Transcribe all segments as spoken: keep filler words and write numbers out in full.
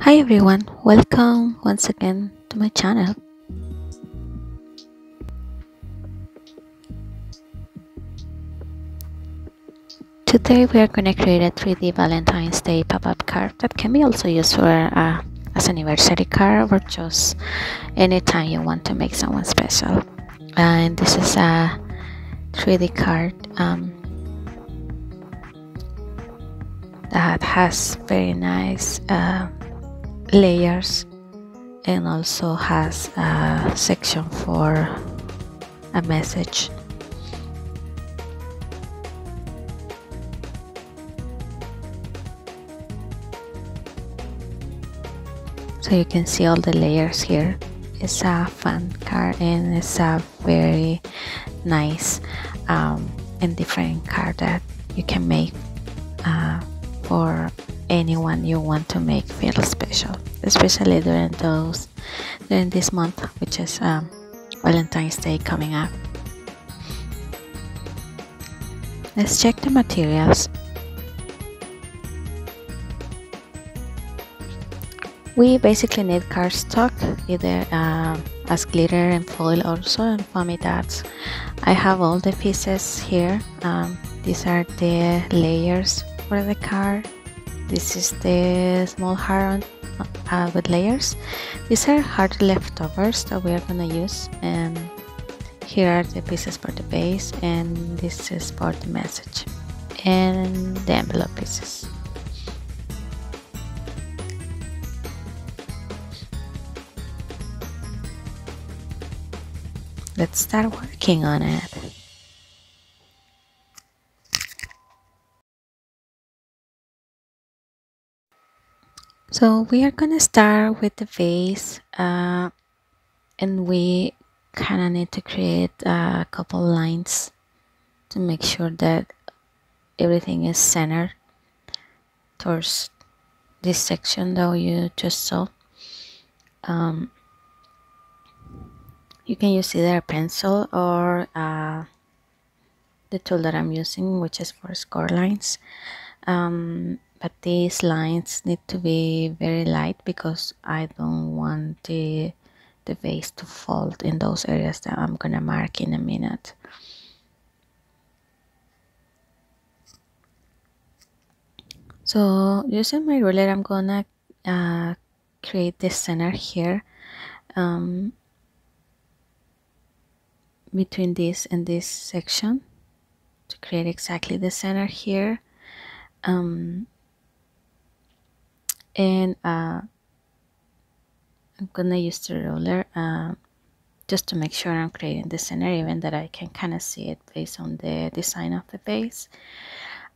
Hi everyone, welcome once again to my channel. Today we are going to create a three D Valentine's Day pop-up card that can be also used for uh, as an anniversary card or just anytime you want to make someone special. Uh, and this is a three D card um, that has very nice uh, layers and also has a section for a message. So you can see all the layers here. It's a fun card and it's a very nice um, and different card that you can make uh, for anyone you want to make feel special, especially during those during this month, which is um, Valentine's Day coming up. Let's check the materials. We basically need cardstock, either uh, as glitter and foil, also and foamy dots. I have all the pieces here. Um, these are the layers for the card. This is the small heart uh, with layers. These are hard leftovers that we are gonna use, and here are the pieces for the base, and this is for the message and the envelope pieces. Let's start working on it. So we are gonna start with the vase, uh, and we kind of need to create a couple lines to make sure that everything is centered towards this section that you just saw. Um, you can use either a pencil or uh, the tool that I'm using, which is for score lines. Um, But these lines need to be very light because I don't want the, the vase to fold in those areas that I'm gonna mark in a minute. So using my ruler, I'm gonna uh, create the center here um, between this and this section to create exactly the center here. Um, and uh, I'm gonna use the ruler uh, just to make sure I'm creating the center, even that I can kind of see it based on the design of the vase.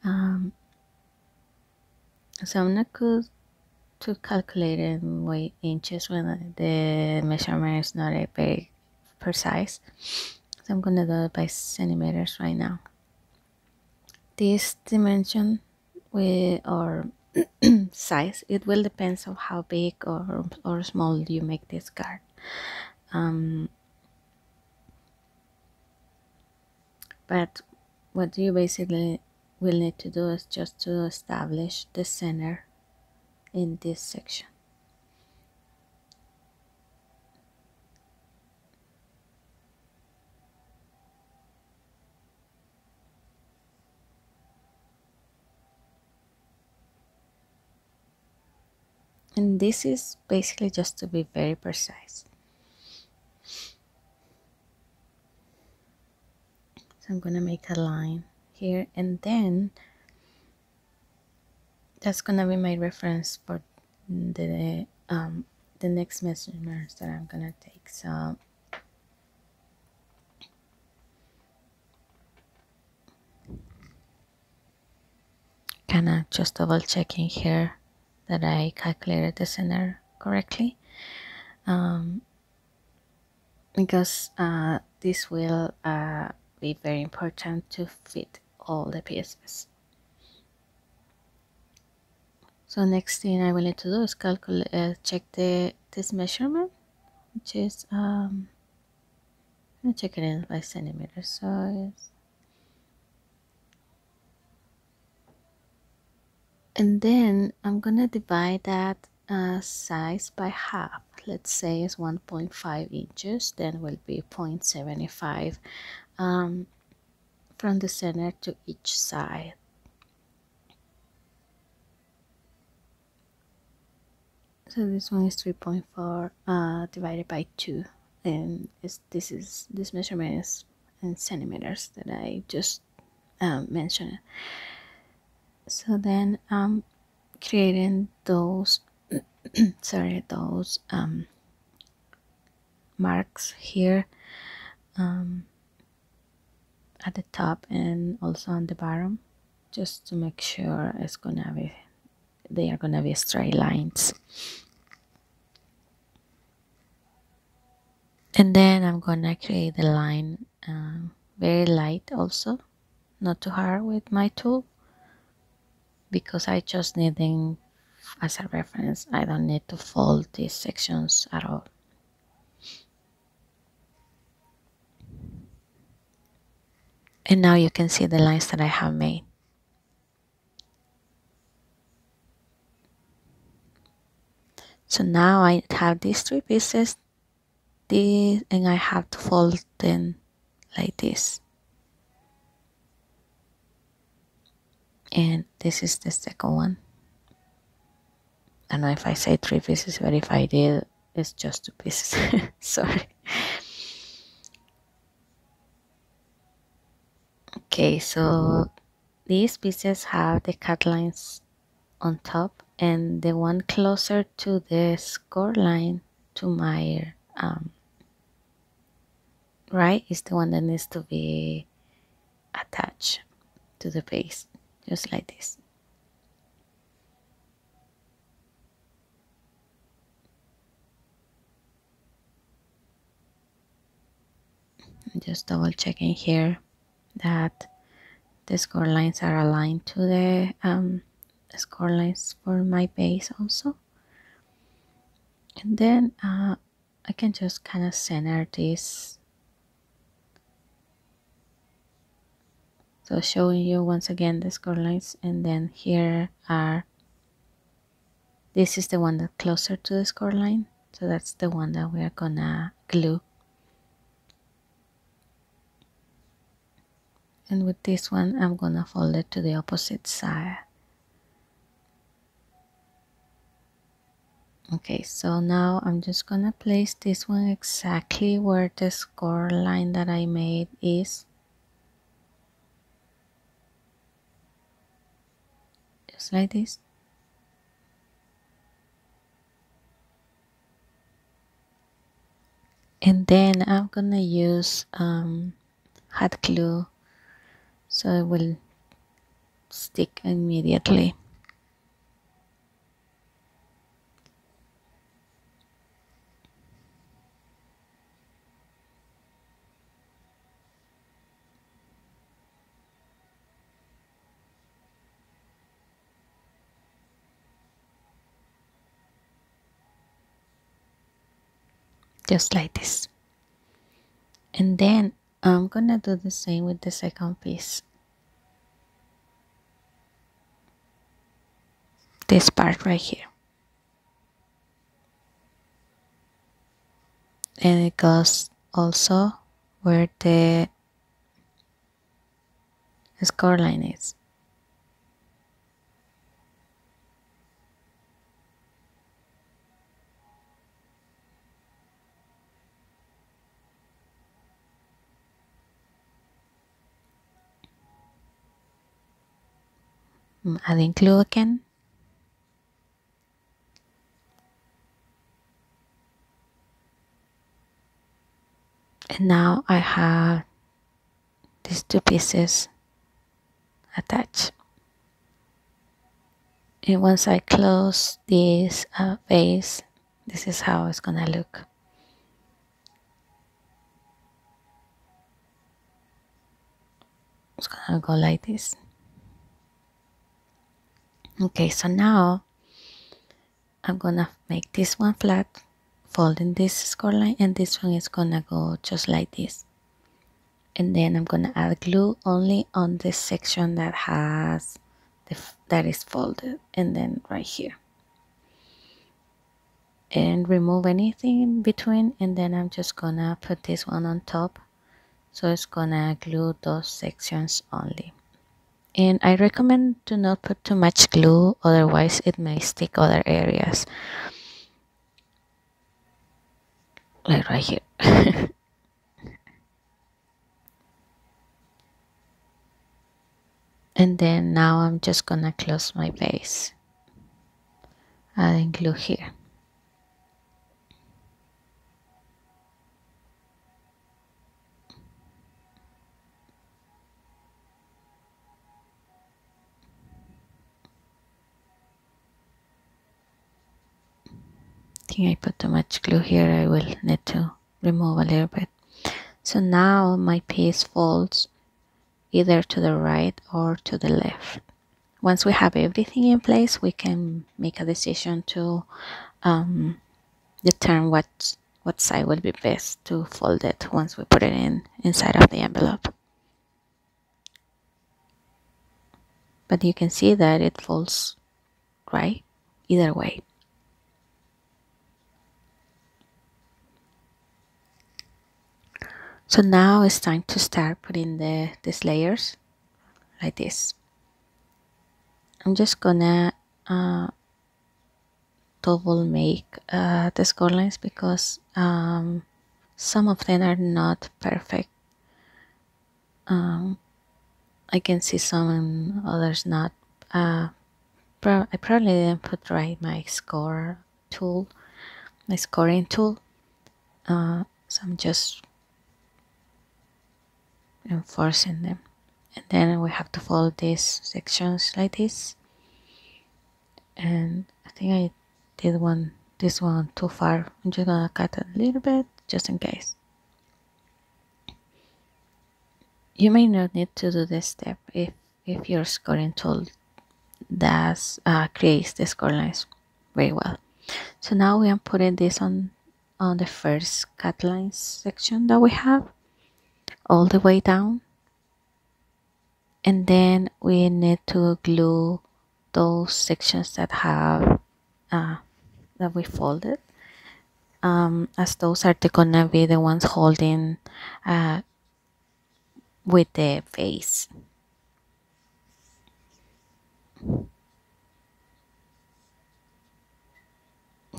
Um, so I'm not good to calculate in weight inches when the measurement is not very precise, so I'm gonna do it by centimeters right now. This dimension with or size, it will depend on how big or, or small you make this card. Um, but what you basically will need to do is just to establish the center in this section. And this is basically just to be very precise. So I'm gonna make a line here, and then that's gonna be my reference for the um, the next measurements that I'm gonna take. So kind of just double checking here that I calculated the center correctly, um, because uh, this will uh, be very important to fit all the pieces. So next thing I will need to do is calculate, uh, check the this measurement, which is um, I'm checking it by centimeters. So it's And then I'm gonna divide that uh, size by half. Let's say it's one point five inches, then will be zero point seven five um, from the center to each side. So this one is three point four uh, divided by two, and it's, this is this measurement is in centimeters that I just um, mentioned. So then I'm creating those sorry those um, marks here um, at the top and also on the bottom, just to make sure it's gonna be they are gonna be straight lines. And then I'm gonna create the line uh, very light also, not too hard with my tool, because I just need them as a reference. I don't need to fold these sections at all. And now you can see the lines that I have made. So now I have these three pieces, these, and I have to fold them like this. And this is the second one. I don't know if I say three pieces, but if I did, it's just two pieces. Sorry. Okay, so these pieces have the cut lines on top, and the one closer to the score line to my um, right is the one that needs to be attached to the base, just like this. I'm just double checking here that the score lines are aligned to the um, score lines for my base also. And then uh, I can just kind of center this, so showing you once again the score lines. And then here are, this is the one that's closer to the score line, so that's the one that we are gonna glue. And with this one I'm gonna fold it to the opposite side. Okay, so now I'm just gonna place this one exactly where the score line that I made is, just like this. And then I'm gonna use um, hot glue, so it will stick immediately. Just like this. And then I'm gonna do the same with the second piece, this part right here, and it goes also where the score line is. Adding glue again. And now I have these two pieces attached. And once I close this uh, base, this is how it's gonna look. It's gonna go like this. Okay, so now I'm gonna make this one flat, folding this score line, and this one is gonna go just like this. And then I'm gonna add glue only on this section that has the, that is folded, and then right here. and remove anything in between, and then I'm just gonna put this one on top. So it's gonna glue those sections only. And I recommend do not put too much glue, otherwise it may stick other areas, like right here. And then now I'm just gonna close my base, adding glue here. I think I put too much glue here. I will need to remove a little bit. So now my piece folds either to the right or to the left. Once we have everything in place, we can make a decision to um, determine what what side will be best to fold it once we put it in inside of the envelope. But you can see that it folds right either way. So now it's time to start putting the these layers like this. I'm just gonna uh, double make uh, the score lines because um, some of them are not perfect. Um, I can see some and others not. Uh, pro I probably didn't put right my score tool, my scoring tool. Uh, so I'm just enforcing them, and then we have to fold these sections like this. And I think I did one this one too far. I'm just gonna cut it a little bit just in case. You may not need to do this step if if your scoring tool does uh, creates the score lines very well. So now we are putting this on on the first cut lines section that we have, all the way down, and then we need to glue those sections that have uh, that we folded, um, as those are gonna be the ones holding uh, with the face.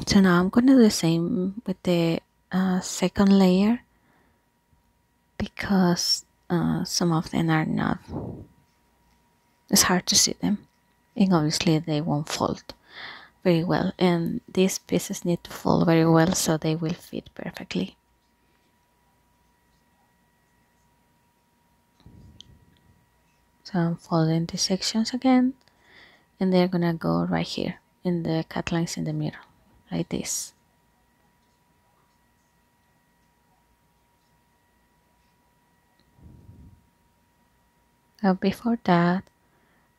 So now I'm gonna do the same with the uh, second layer, because uh, some of them are not, it's hard to see them, and obviously they won't fold very well, and these pieces need to fold very well so they will fit perfectly. So I'm folding the sections again, and they're gonna go right here in the cut lines in the mirror like this. Now before that,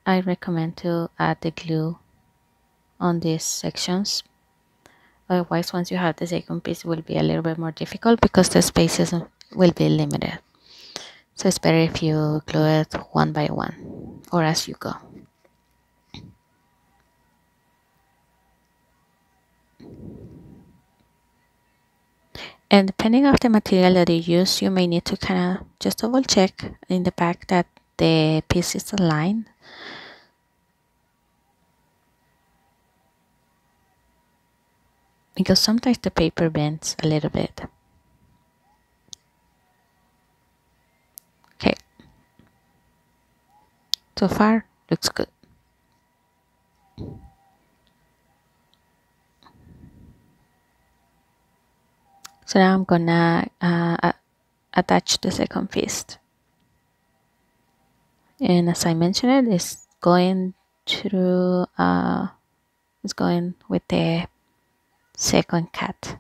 I recommend to add the glue on these sections, otherwise once you have the second piece it will be a little bit more difficult because the spaces will be limited. So it's better if you glue it one by one or as you go. And depending on the material that you use, you may need to kind of just double check in the back that the pieces aligned. Because sometimes the paper bends a little bit. Okay. So far, looks good. So now I'm gonna uh, attach the second piece. And as I mentioned, it is going through, uh, it's going with the second cut.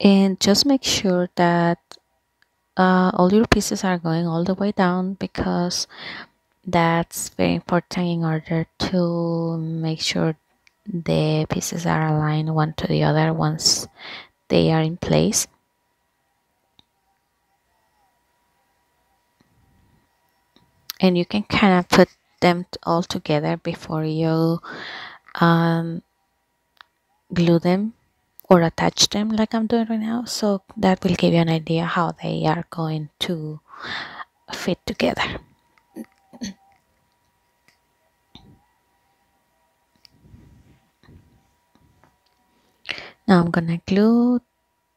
And just make sure that uh, all your pieces are going all the way down, because that's very important in order to make sure the pieces are aligned one to the other once they are in place. and you can kind of put them all together before you um, glue them or attach them like I'm doing right now, so that will give you an idea how they are going to fit together. Now I'm gonna glue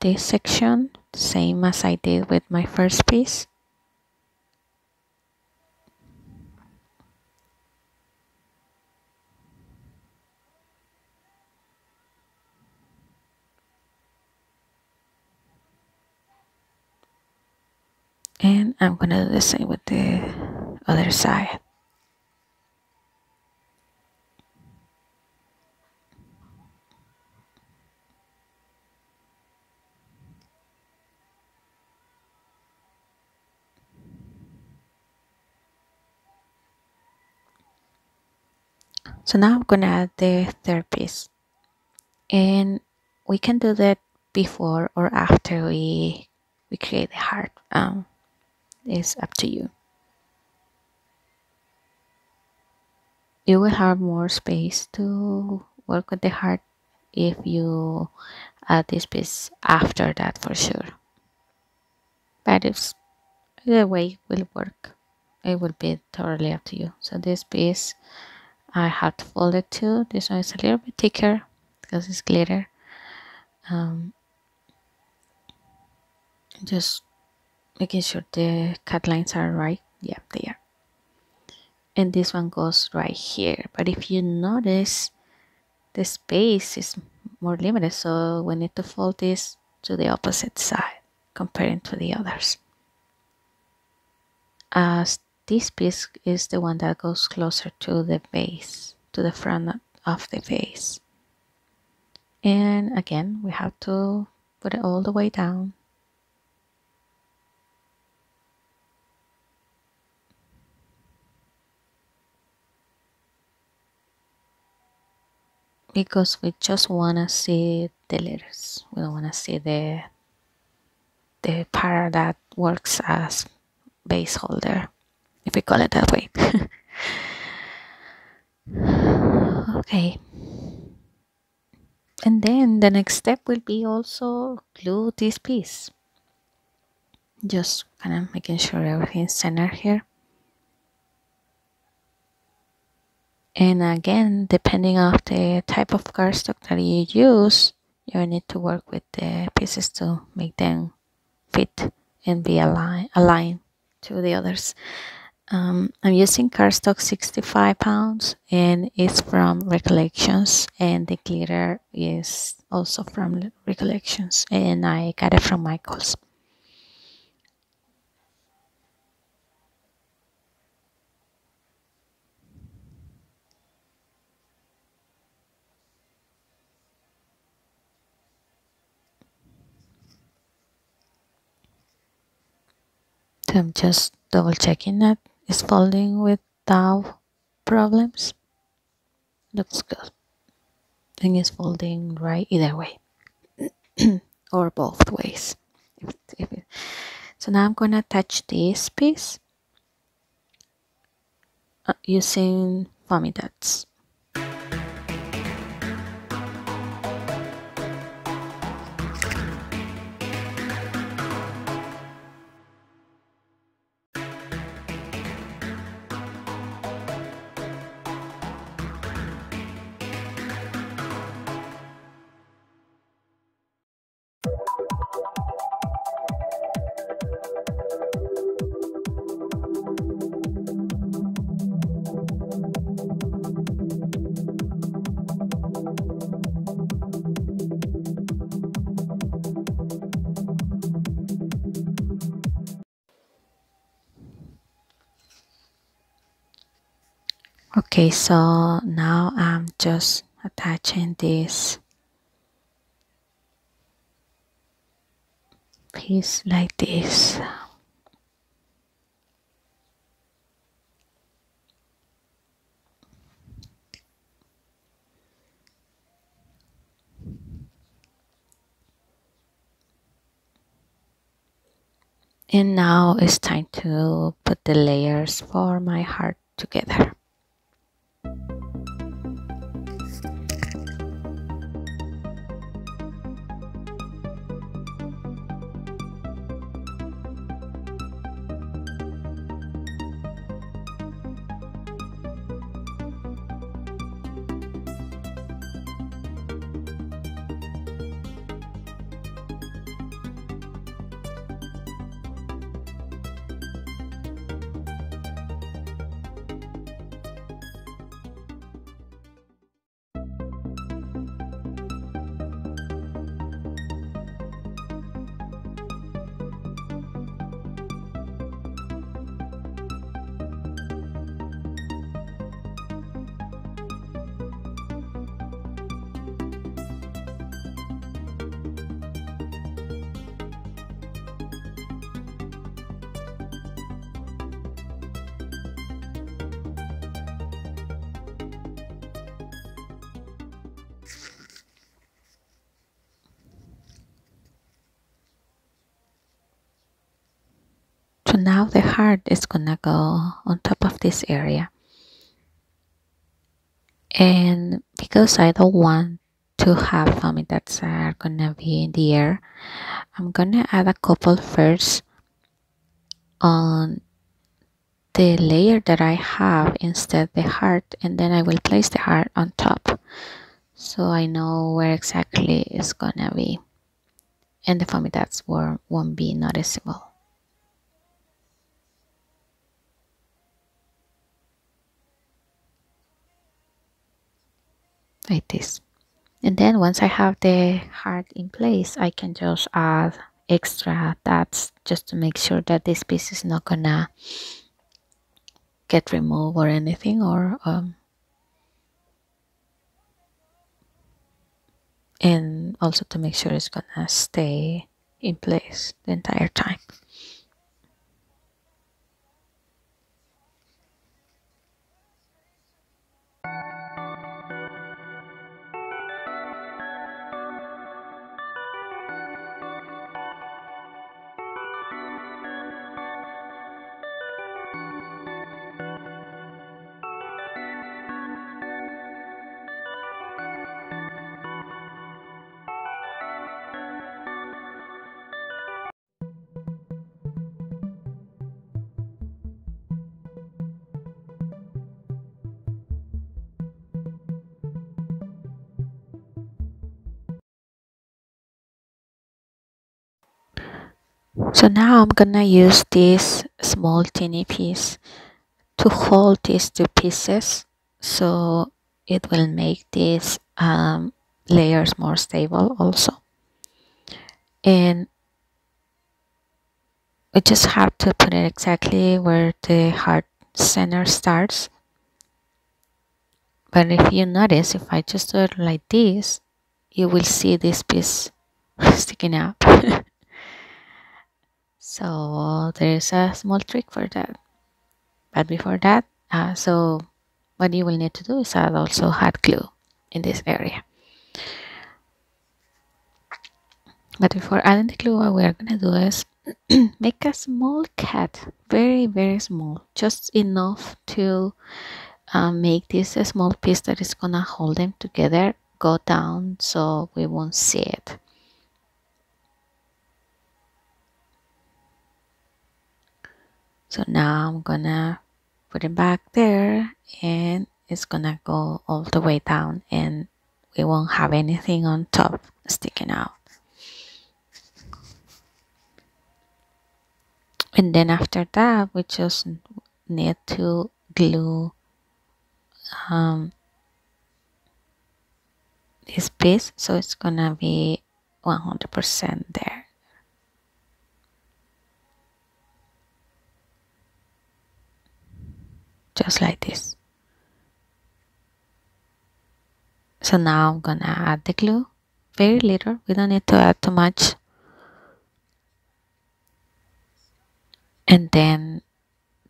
this section same as I did with my first piece. And I'm gonna do the same with the other side. So now I'm gonna add the third piece, and we can do that before or after we we create the heart. Um, it's up to you. You will have more space to work with the heart if you add this piece after that, for sure. But it's the way it will work. It will be totally up to you. So this piece, I have to fold it too. This one is a little bit thicker because it's glitter. Um, just making sure the cut lines are right. Yeah, they are. And this one goes right here. But if you notice, the space is more limited, so we need to fold this to the opposite side, comparing to the others. As this piece is the one that goes closer to the base, to the front of the face. And again, we have to put it all the way down. Because we just want to see the letters. We don't want to see the, the part that works as base holder, if we call it that way. Okay, and then the next step will be also glue this piece, just kind of making sure everything's centered here. And again, depending on the type of cardstock that you use, you need to work with the pieces to make them fit and be aligned aligned to the others. Um, I'm using cardstock sixty-five pounds, and it's from Recollections, and the glitter is also from Recollections, and I got it from Michaels. So I'm just double checking that is folding without problems. Looks good. And it's folding right either way or both ways. If, if it. So now I'm going to attach this piece uh, using foamy dots. Okay, so now I'm just attaching this piece like this. And now it's time to put the layers for my heart together. So now the heart is gonna go on top of this area. And because I don't want to have foamy dots that are gonna be in the air, I'm gonna add a couple first on the layer that I have instead the heart, and then I will place the heart on top so I know where exactly it's gonna be and the foamy dots won't be noticeable. Like this. And then once I have the heart in place, I can just add extra dots just to make sure that this piece is not gonna get removed or anything, or um, and also to make sure it's gonna stay in place the entire time. So now I'm gonna use this small tiny piece to hold these two pieces so it will make these um, layers more stable also. And we just have to put it exactly where the heart center starts. But if you notice, if I just do it like this, you will see this piece sticking out. So there's a small trick for that, but before that, uh, so what you will need to do is add also hot glue in this area. But before adding the glue, what we're gonna do is make a small cut, very very small, just enough to uh, make this a small piece that is gonna hold them together go down so we won't see it. So now I'm gonna put it back there and it's gonna go all the way down and we won't have anything on top sticking out. And then after that, we just need to glue um, this piece so it's gonna be one hundred percent there. Just like this. So now I'm gonna add the glue, very little, we don't need to add too much. And then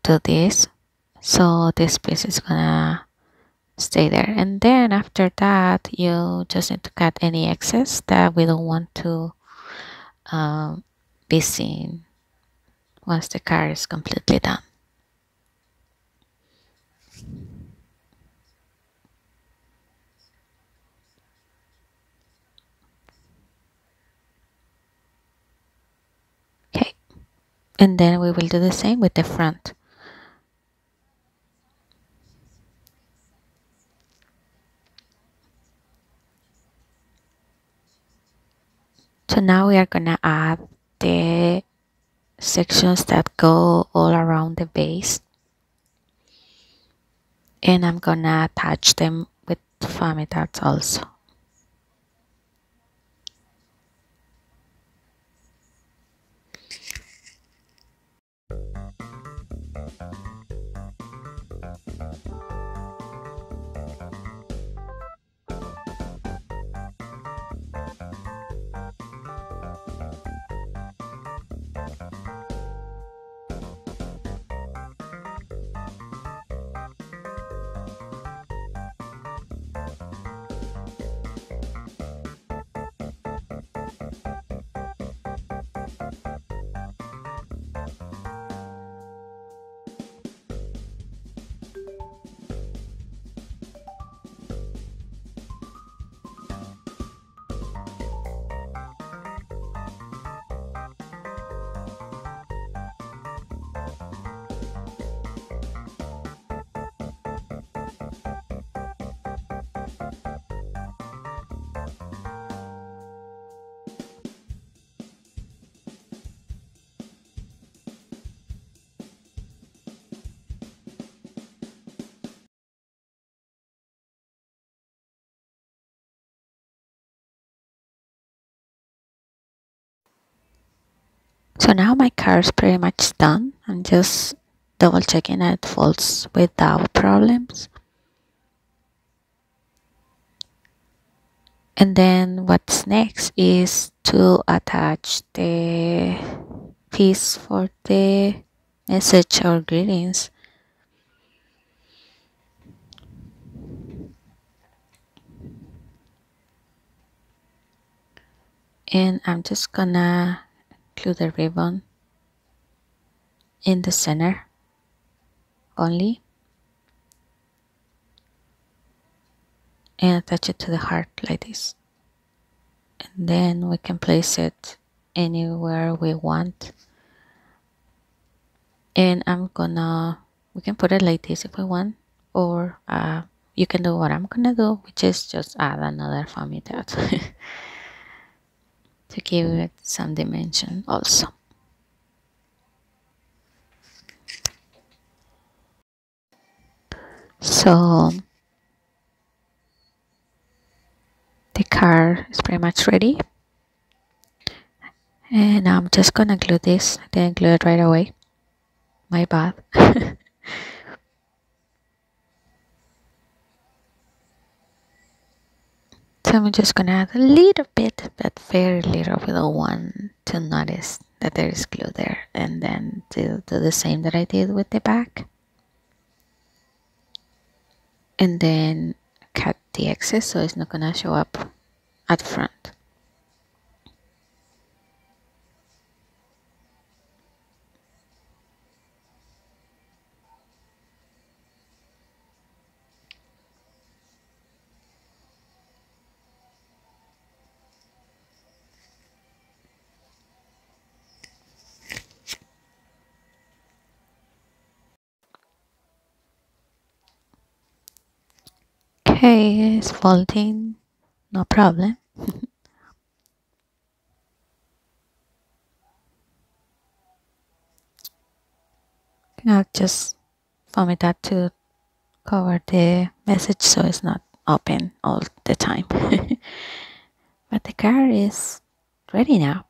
do this, so this piece is gonna stay there. And then after that, you just need to cut any excess that we don't want to um, be seen once the car is completely done. Okay, and then we will do the same with the front. So now we are gonna add the sections that go all around the base, and I'm gonna attach them with foamy dots also. So now my car is pretty much done. I'm just double checking that it folds without problems. And then what's next is to attach the piece for the message or greetings. And I'm just gonna glue the ribbon in the center only and attach it to the heart like this, and then we can place it anywhere we want. And I'm gonna we can put it like this if we want, or uh, you can do what I'm gonna do, which is just add another foamy dot to give it some dimension also. So the car is pretty much ready, and I'm just gonna glue this. I didn't glue it right away, my bad. So I'm just gonna add a little bit, but very little. We don't want to notice that there is glue there. And then to do the same that I did with the back. And then cut the excess so it's not gonna show up at front. Okay, it's folding, no problem. I'll just foam it up to cover the message so it's not open all the time. But the car is ready now.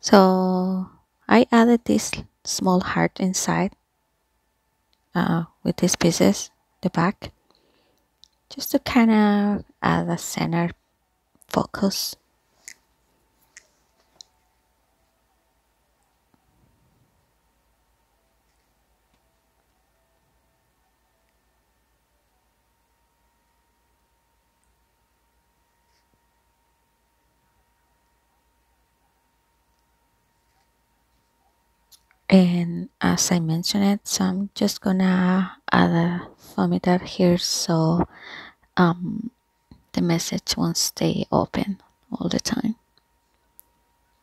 So I added this small heart inside uh, with these pieces, the back, just to kind of add a center focus. And as I mentioned it, so I'm just gonna add a formatter here so um, the message won't stay open all the time.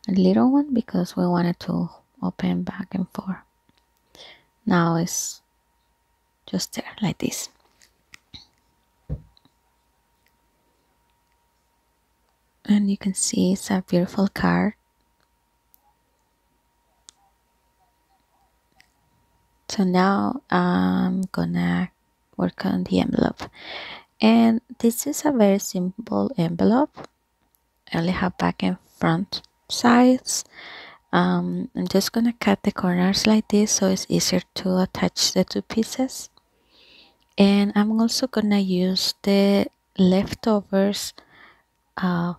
A little one because we wanted to open back and forth. Now it's just there like this. And you can see it's a beautiful card. So now I'm gonna work on the envelope. And this is a very simple envelope. I only have back and front sides. Um, I'm just gonna cut the corners like this so it's easier to attach the two pieces. And I'm also gonna use the leftovers uh,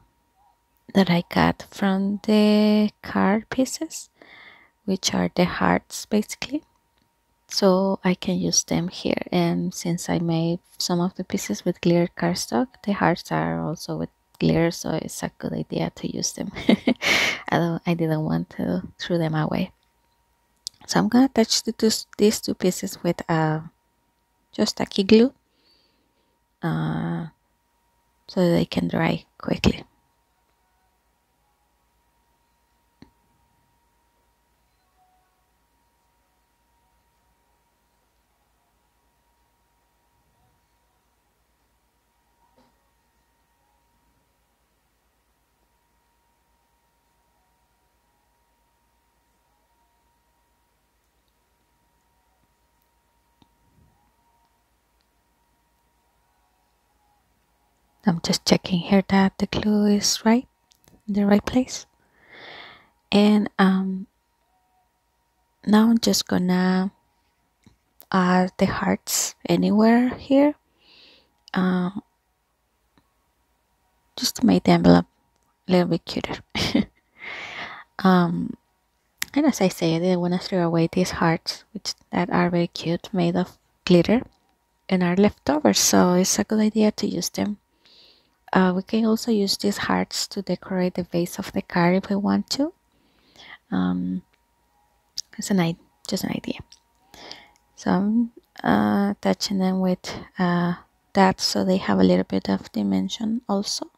that I got from the card pieces, which are the hearts basically. So I can use them here, and since I made some of the pieces with clear cardstock, the hearts are also with clear, so it's a good idea to use them. I don't, I didn't want to throw them away. So I'm gonna attach the two, these two pieces with uh, just tacky glue, uh, so they can dry quickly. I'm just checking here that the glue is right, in the right place. And um, now I'm just gonna add the hearts anywhere here, uh, just to make the envelope a little bit cuter. um, and as I say, I didn't want to throw away these hearts, which that are very cute, made of glitter, and are leftovers, so it's a good idea to use them. Uh, we can also use these hearts to decorate the base of the card if we want to. Um, it's an, just an idea. So I'm uh, attaching them with uh, that so they have a little bit of dimension also.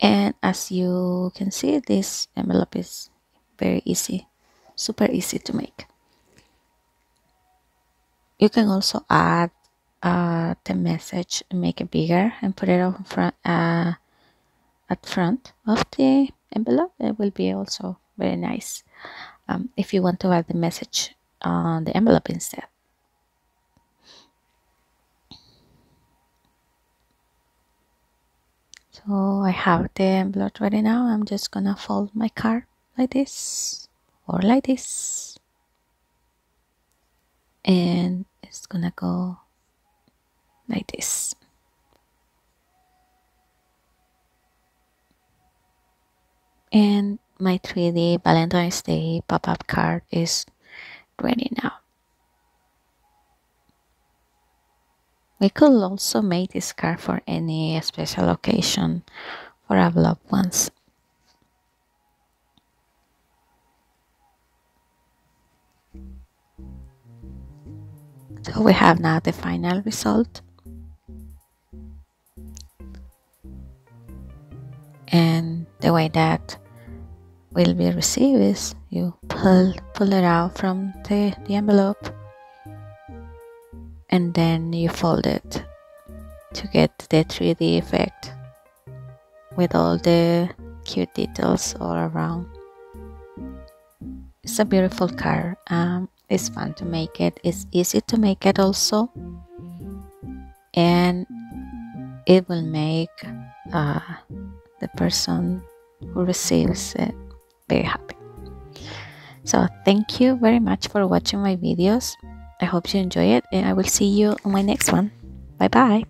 And as you can see, this envelope is very easy, super easy to make. You can also add uh, the message and make it bigger and put it on front, uh, at front of the envelope. It will be also very nice um, if you want to add the message on the envelope instead. So I have the envelope ready now. I'm just gonna fold my card like this or like this. And it's gonna go like this. And my three D Valentine's Day pop-up card is ready now. We could also make this card for any special occasion for our loved ones. So we have now the final result, and the way that will be received is you pull pull it out from the, the envelope, and then you fold it to get the three D effect with all the cute details all around. It's a beautiful card. Um, it's fun to make it, it's easy to make it also, and it will make uh, the person who receives it very happy. So thank you very much for watching my videos. I hope you enjoy it, and I will see you on my next one. Bye bye.